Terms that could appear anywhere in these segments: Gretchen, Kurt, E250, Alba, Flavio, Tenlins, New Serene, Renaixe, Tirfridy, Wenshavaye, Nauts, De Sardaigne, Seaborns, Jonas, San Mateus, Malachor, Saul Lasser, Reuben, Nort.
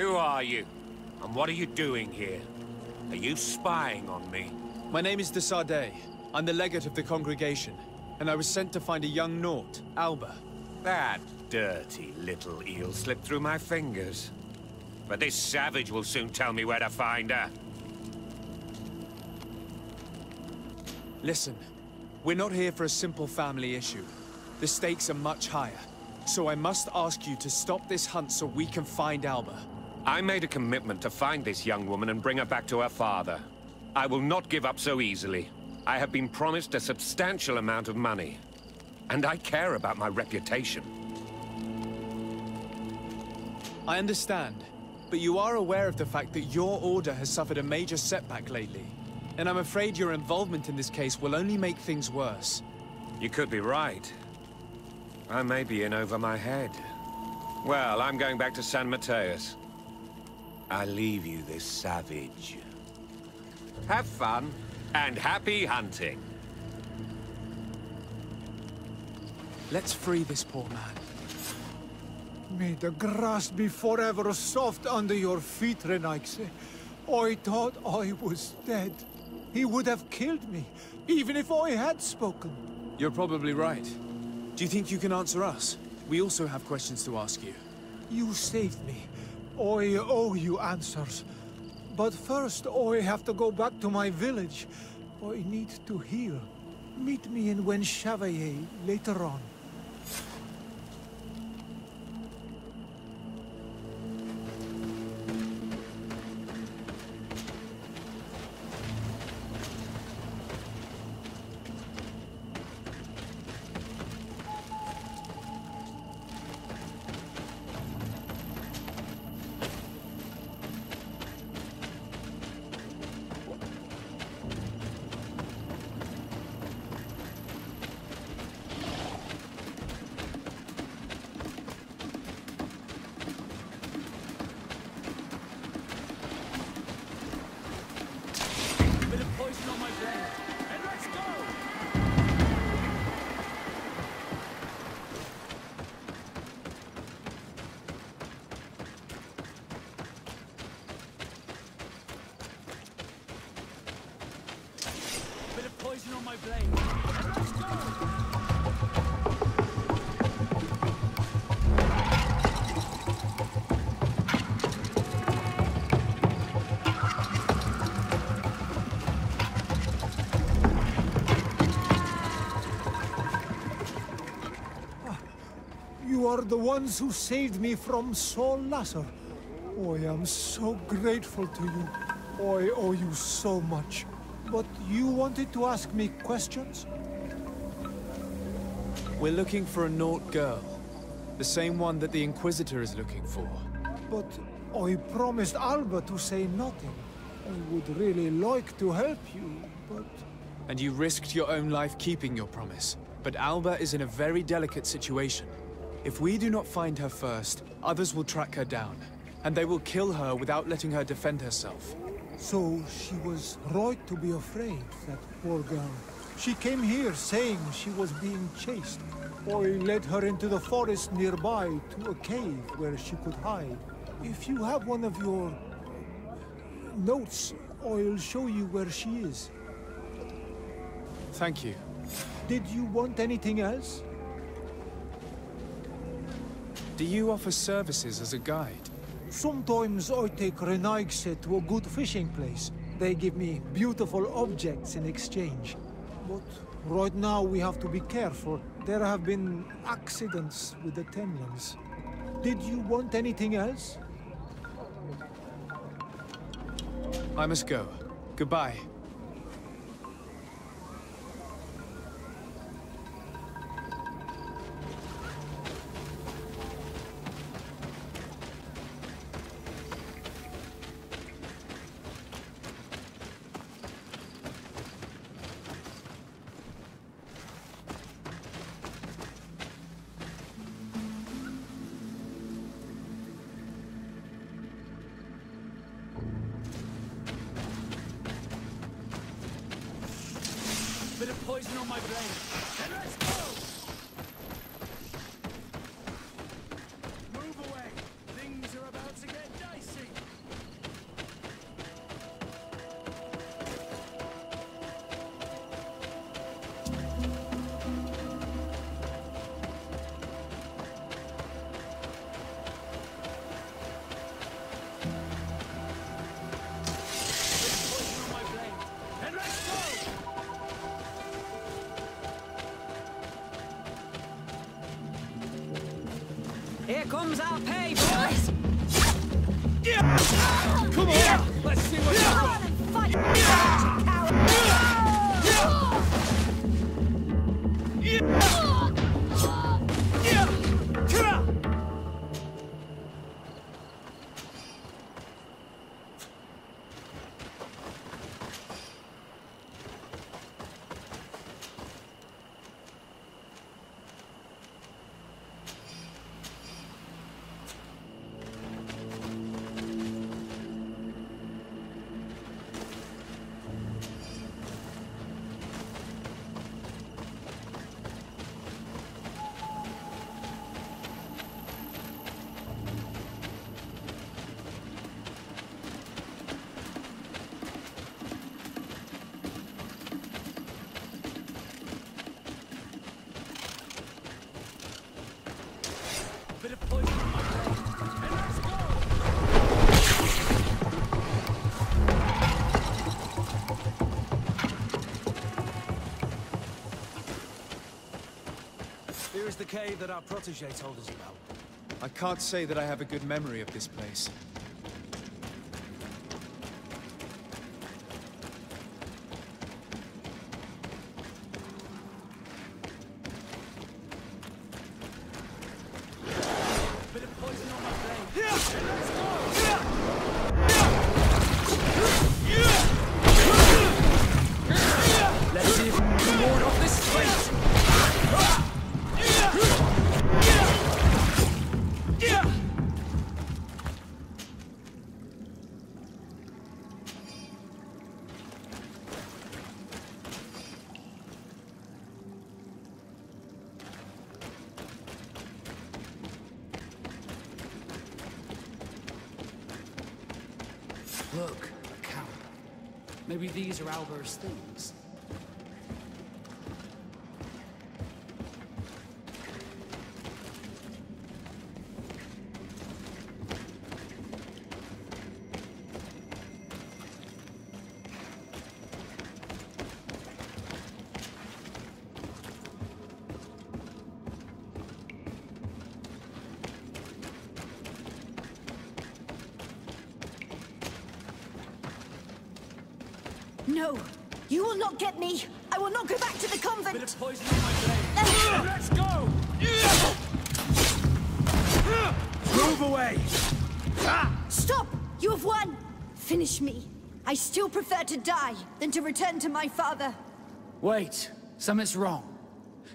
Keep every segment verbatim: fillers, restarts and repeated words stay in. Who are you? And what are you doing here? Are you spying on me? My name is De Sardaigne. I'm the legate of the congregation, and I was sent to find a young Nort, Alba. That dirty little eel slipped through my fingers. But this savage will soon tell me where to find her. Listen, we're not here for a simple family issue. The stakes are much higher, so I must ask you to stop this hunt so we can find Alba. I made a commitment to find this young woman and bring her back to her father. I will not give up so easily. I have been promised a substantial amount of money, and I care about my reputation. I understand, but you are aware of the fact that your order has suffered a major setback lately, and I'm afraid your involvement in this case will only make things worse. You could be right. I may be in over my head. Well, I'm going back to San Mateus. I leave you this savage. Have fun, and happy hunting. Let's free this poor man. May the grass be forever soft under your feet, Renaixe. I thought I was dead. He would have killed me, even if I had spoken. You're probably right. Do you think you can answer us? We also have questions to ask you. You saved me. I owe you answers. But first, I have to go back to my village. I need to heal. Meet me in Wenshavaye later on. Are the ones who saved me from Saul Lasser. I am so grateful to you. I owe you so much. But you wanted to ask me questions? We're looking for a Nort girl. The same one that the Inquisitor is looking for. But I promised Alba to say nothing. I would really like to help you, but... And you risked your own life keeping your promise. But Alba is in a very delicate situation. If we do not find her first, others will track her down, and they will kill her without letting her defend herself. So she was right to be afraid, that poor girl. She came here saying she was being chased. I led her into the forest nearby to a cave where she could hide. If you have one of your notes, I'll show you where she is. Thank you. Did you want anything else? Do you offer services as a guide? Sometimes I take Renaixe to a good fishing place. They give me beautiful objects in exchange. But right now we have to be careful. There have been accidents with the Tenlins. Did you want anything else? I must go. Goodbye. Move away! Things are about to get dicey! Here comes our pay, boys! Come on! Let's see what's up! Come on and fight! The cave that our protégé told us about. I can't say that I have a good memory of this place. Look, a cow. Maybe these are Alba's things. No, you will not get me. I will not go back to the convent. Bit of poison in my brain. Let's go. Move away. Stop. You have won. Finish me. I still prefer to die than to return to my father. Wait, something's wrong.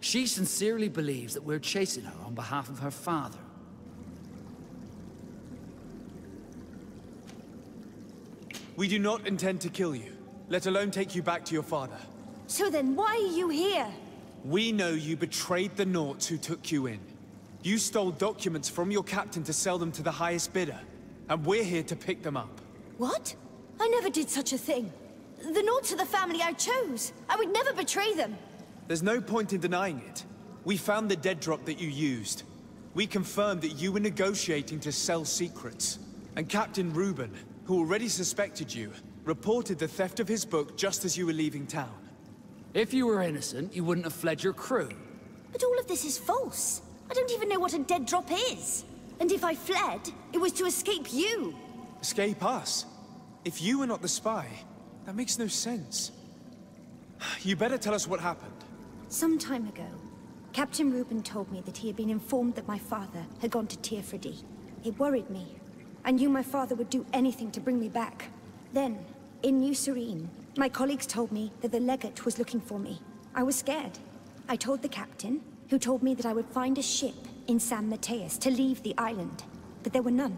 She sincerely believes that we're chasing her on behalf of her father. We do not intend to kill you. Let alone take you back to your father. So then why are you here? We know you betrayed the Nauts who took you in. You stole documents from your captain to sell them to the highest bidder. And we're here to pick them up. What? I never did such a thing. The Nauts are the family I chose. I would never betray them. There's no point in denying it. We found the dead drop that you used. We confirmed that you were negotiating to sell secrets. And Captain Reuben, who already suspected you, reported the theft of his book just as you were leaving town. If you were innocent, you wouldn't have fled your crew. But all of this is false. I don't even know what a dead drop is. And if I fled, it was to escape you. Escape us? If you were not the spy, that makes no sense. You better tell us what happened. Some time ago, Captain Reuben told me that he had been informed that my father had gone to Tirfridy. It worried me. I knew my father would do anything to bring me back. Then, in New Serene, my colleagues told me that the legate was looking for me. I was scared. I told the captain, who told me that I would find a ship in San Mateus to leave the island. But there were none.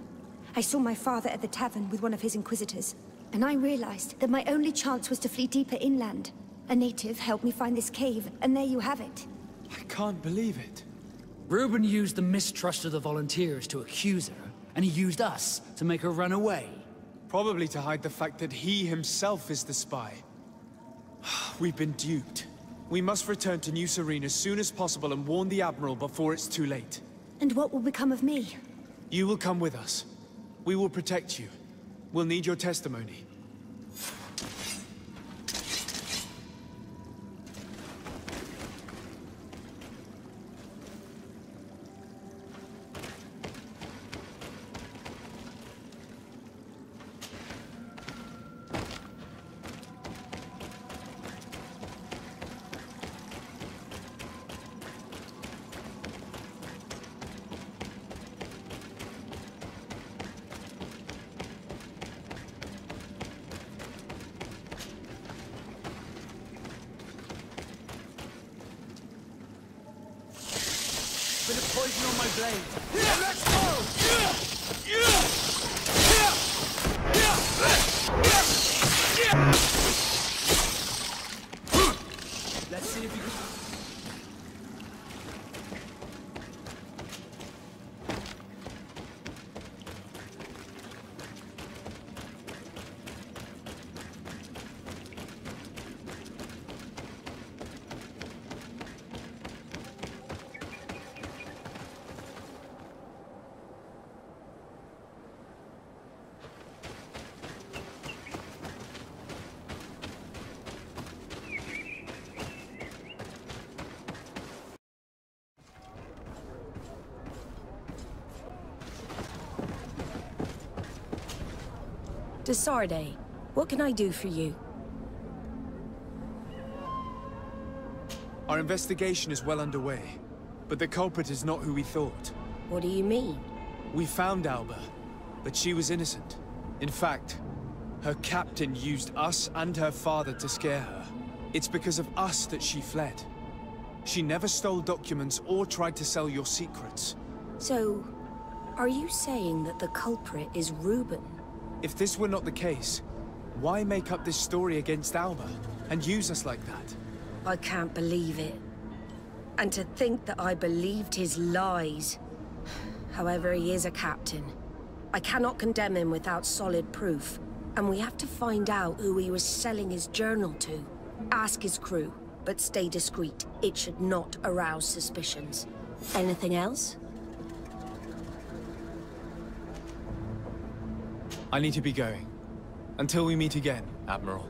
I saw my father at the tavern with one of his inquisitors, and I realized that my only chance was to flee deeper inland. A native helped me find this cave, and there you have it. I can't believe it. Reuben used the mistrust of the volunteers to accuse her, and he used us to make her run away. Probably to hide the fact that he himself is the spy. We've been duped. We must return to New Serene as soon as possible and warn the Admiral before it's too late. And what will become of me? You will come with us. We will protect you. We'll need your testimony. Bit of poison on my blade. Yeah, let's go! Yeah. Yeah. Yeah. Yeah. Yeah. Let's see if you can... De Sardaigne, what can I do for you? Our investigation is well underway, but the culprit is not who we thought. What do you mean? We found Alba, but she was innocent. In fact, her captain used us and her father to scare her. It's because of us that she fled. She never stole documents or tried to sell your secrets. So, are you saying that the culprit is Reuben? If this were not the case, why make up this story against Alba and use us like that? I can't believe it. And to think that I believed his lies. However, he is a captain. I cannot condemn him without solid proof, and we have to find out who he was selling his journal to. Ask his crew, but stay discreet. It should not arouse suspicions. Anything else? I need to be going. Until we meet again, Admiral.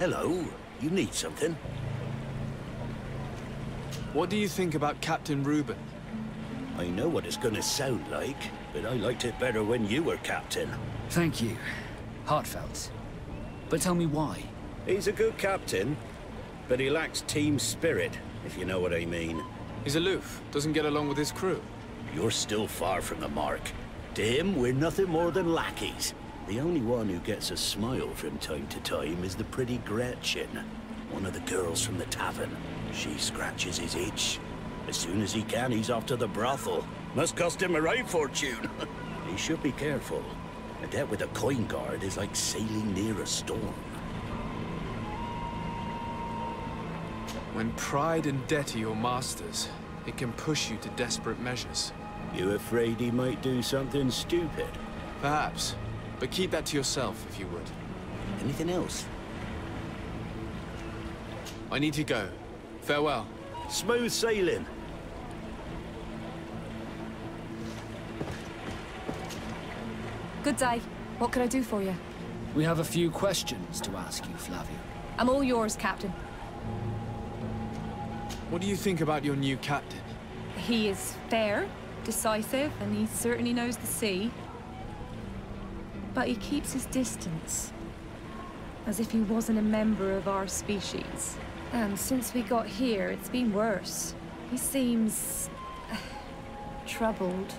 Hello. You need something? What do you think about Captain Reuben? I know what it's gonna sound like, but I liked it better when you were captain. Thank you. Heartfelt. But tell me why. He's a good captain, but he lacks team spirit, if you know what I mean. He's aloof, doesn't get along with his crew. You're still far from the mark. To him, we're nothing more than lackeys. The only one who gets a smile from time to time is the pretty Gretchen, one of the girls from the tavern. She scratches his itch. As soon as he can, he's off to the brothel. Must cost him a right fortune. He should be careful. A debt with a coin guard is like sailing near a storm. When pride and debt are your masters, it can push you to desperate measures. You afraid he might do something stupid? Perhaps. But keep that to yourself, if you would. Anything else? I need to go. Farewell. Smooth sailing. Good day. What can I do for you? We have a few questions to ask you, Flavio. I'm all yours, Captain. What do you think about your new captain? He is fair, decisive, and he certainly knows the sea. But he keeps his distance, as if he wasn't a member of our species. And since we got here, it's been worse. He seems... troubled.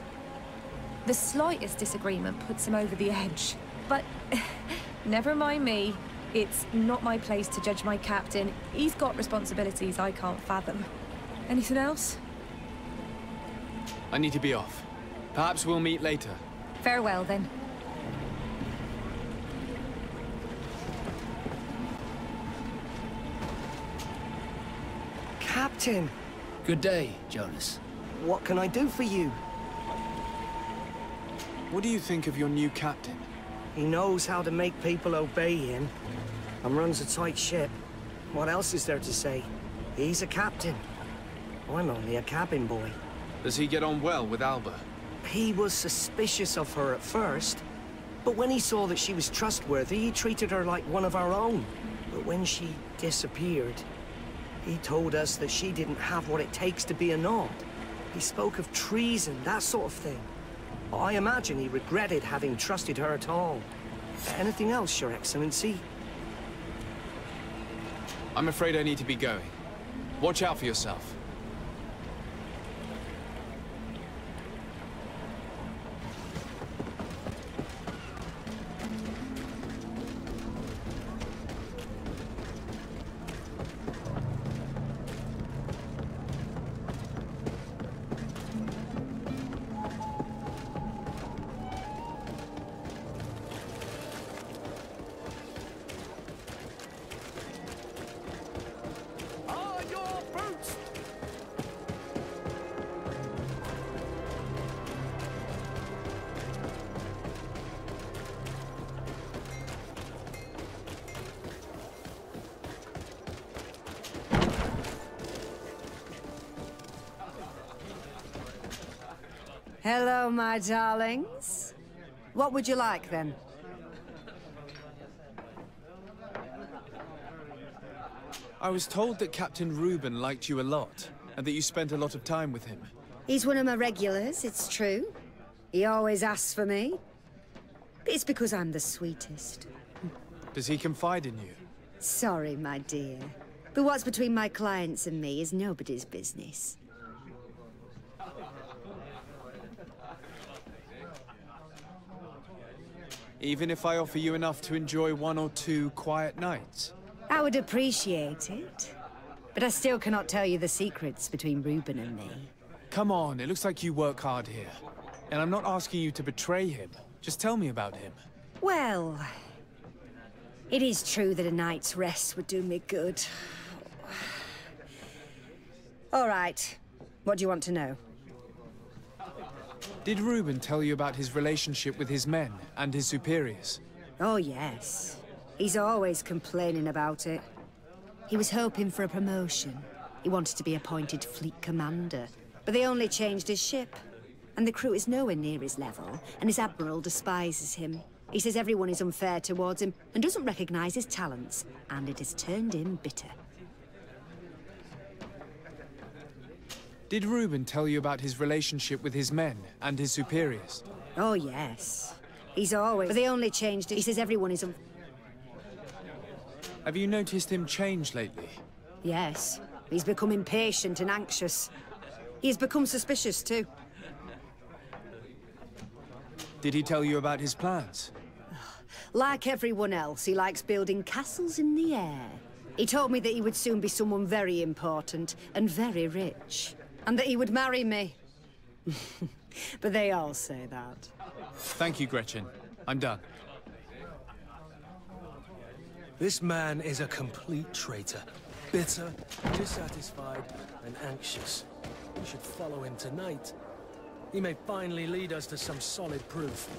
The slightest disagreement puts him over the edge. But never mind me. It's not my place to judge my captain. He's got responsibilities I can't fathom. Anything else? I need to be off. Perhaps we'll meet later. Farewell, then. Captain! Good day, Jonas. What can I do for you? What do you think of your new captain? He knows how to make people obey him and runs a tight ship. What else is there to say? He's a captain. I'm only a cabin boy. Does he get on well with Alba? He was suspicious of her at first, but when he saw that she was trustworthy, he treated her like one of our own. But when she disappeared, he told us that she didn't have what it takes to be a Nort. He spoke of treason, that sort of thing. I imagine he regretted having trusted her at all. Anything else, Your Excellency? I'm afraid I need to be going. Watch out for yourself. Hello, my darlings. What would you like, then? I was told that Captain Reuben liked you a lot, and that you spent a lot of time with him. He's one of my regulars, it's true. He always asks for me. But it's because I'm the sweetest. Does he confide in you? Sorry, my dear. But what's between my clients and me is nobody's business. Even if I offer you enough to enjoy one or two quiet nights? I would appreciate it. But I still cannot tell you the secrets between Reuben and me. Come on, it looks like you work hard here. And I'm not asking you to betray him. Just tell me about him. Well, it is true that a night's rest would do me good. All right. What do you want to know? Did Reuben tell you about his relationship with his men and his superiors? Oh, yes. He's always complaining about it. He was hoping for a promotion. He wanted to be appointed fleet commander. But they only changed his ship. And the crew is nowhere near his level, and his admiral despises him. He says everyone is unfair towards him and doesn't recognize his talents, and it has turned him bitter. Did Reuben tell you about his relationship with his men and his superiors? Oh, yes. He's always... But they only changed it. He says everyone is... Un Have you noticed him change lately? Yes. He's become impatient and anxious. He's become suspicious, too. Did he tell you about his plans? Like everyone else, he likes building castles in the air. He told me that he would soon be someone very important and very rich. And that he would marry me. But they all say that. Thank you, Gretchen. I'm done. This man is a complete traitor. Bitter, dissatisfied, and anxious. We should follow him tonight. He may finally lead us to some solid proof.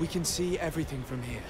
We can see everything from here.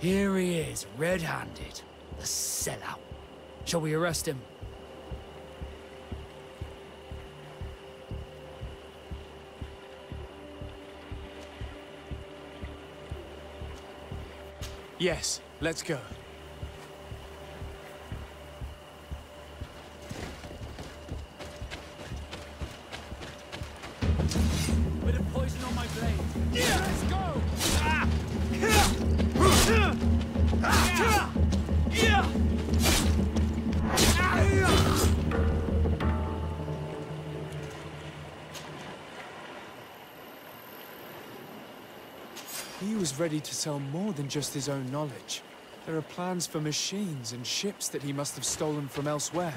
Here he is, red-handed. The sellout. Shall we arrest him? Yes, let's go. Bit of poison on my blade. Yeah, let's go! Ah! Yeah! Yeah! Yeah! Yeah! He was ready to sell more than just his own knowledge. There are plans for machines and ships that he must have stolen from elsewhere.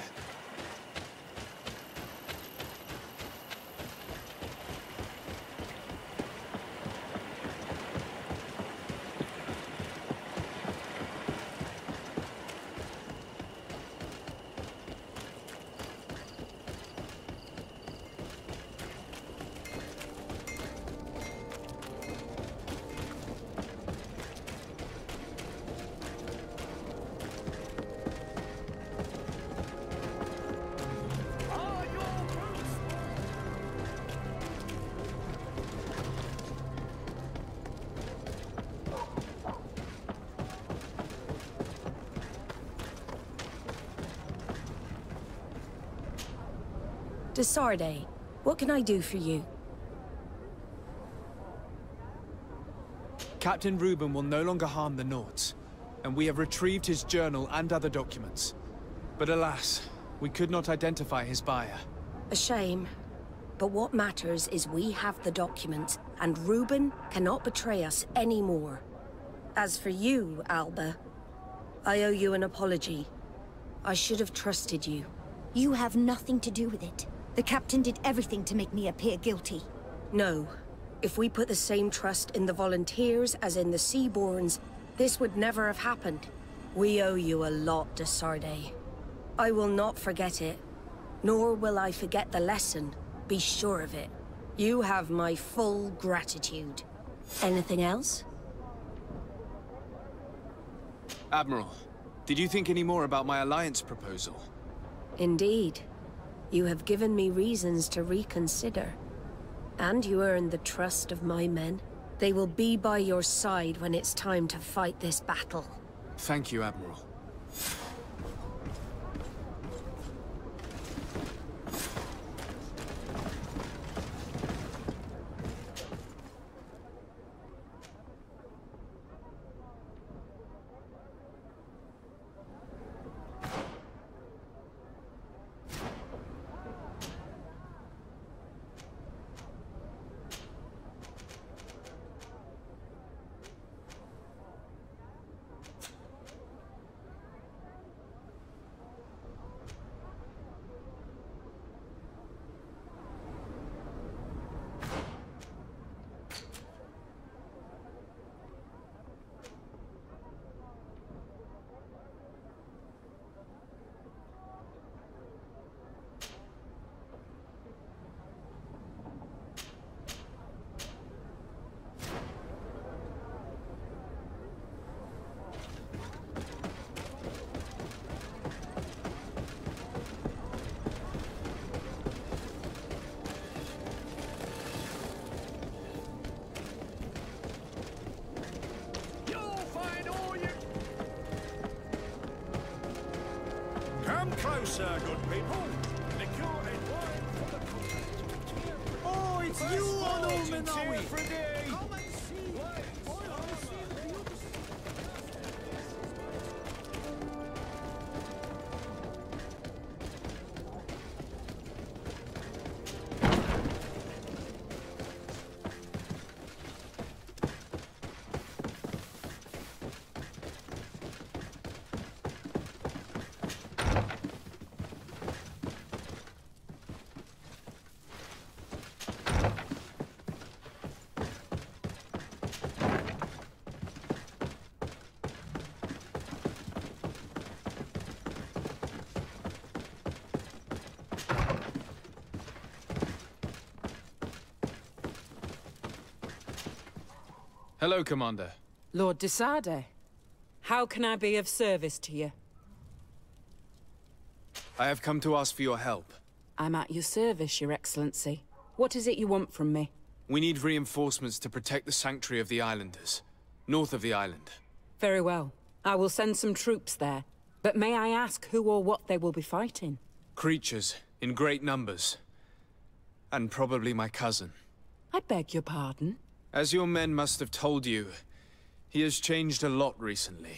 De Sardaigne, what can I do for you? Captain Reuben will no longer harm the Nauts, and we have retrieved his journal and other documents. But alas, we could not identify his buyer. A shame. But what matters is we have the documents, and Reuben cannot betray us anymore. As for you, Alba, I owe you an apology. I should have trusted you. You have nothing to do with it. The captain did everything to make me appear guilty. No. If we put the same trust in the volunteers as in the Seaborns, this would never have happened. We owe you a lot, De Sardaigne. I will not forget it, nor will I forget the lesson. Be sure of it. You have my full gratitude. Anything else? Admiral, did you think any more about my alliance proposal? Indeed. You have given me reasons to reconsider. And you earned the trust of my men. They will be by your side when it's time to fight this battle. Thank you, Admiral. Sir, good people. Oh, it's first you on Omen, are we? Come and see. Hello, Commander. Lord De Sardaigne, how can I be of service to you? I have come to ask for your help. I'm at your service, Your Excellency. What is it you want from me? We need reinforcements to protect the sanctuary of the islanders, north of the island. Very well. I will send some troops there. But may I ask who or what they will be fighting? Creatures, in great numbers. And probably my cousin. I beg your pardon? As your men must have told you, he has changed a lot recently.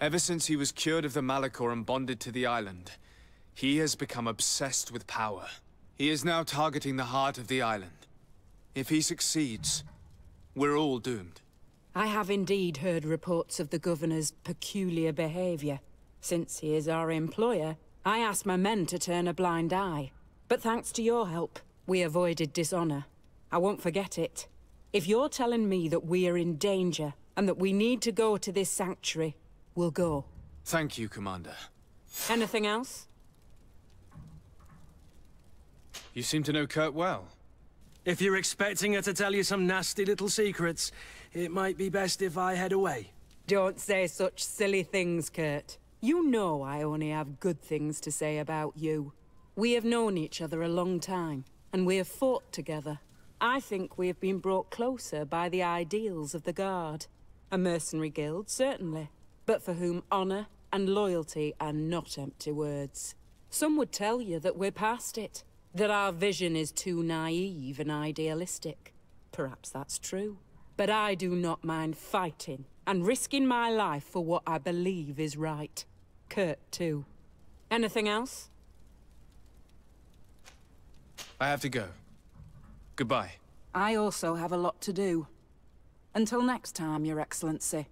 Ever since he was cured of the Malachor and bonded to the island, he has become obsessed with power. He is now targeting the heart of the island. If he succeeds, we're all doomed. I have indeed heard reports of the Governor's peculiar behavior. Since he is our employer, I asked my men to turn a blind eye. But thanks to your help, we avoided dishonor. I won't forget it. If you're telling me that we are in danger, and that we need to go to this sanctuary, we'll go. Thank you, Commander. Anything else? You seem to know Kurt well. If you're expecting her to tell you some nasty little secrets, it might be best if I head away. Don't say such silly things, Kurt. You know I only have good things to say about you. We have known each other a long time, and we have fought together. I think we have been brought closer by the ideals of the Guard. A mercenary guild, certainly, but for whom honor and loyalty are not empty words. Some would tell you that we're past it, that our vision is too naive and idealistic. Perhaps that's true, but I do not mind fighting and risking my life for what I believe is right. Kurt, too. Anything else? I have to go. Goodbye. I also have a lot to do. Until next time, Your Excellency.